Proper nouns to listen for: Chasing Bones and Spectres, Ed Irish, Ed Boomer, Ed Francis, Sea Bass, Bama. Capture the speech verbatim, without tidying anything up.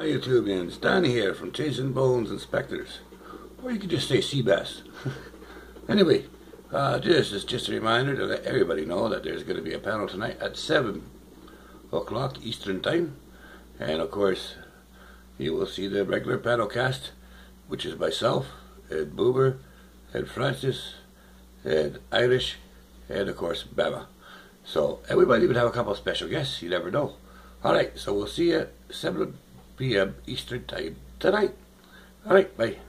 Hi YouTubians, Dan here from Chasing Bones and Spectres, or you could just say Sea Bass. Anyway, uh, this is just a reminder to let everybody know that there's going to be a panel tonight at seven o'clock Eastern Time, and of course you will see the regular panel cast, which is myself, Ed Boomer, Ed Francis, Ed Irish, and of course Bama. So everybody would have a couple of special guests, you never know. Alright, so we'll see you at seven p m Eastern Time tonight. Alright, bye.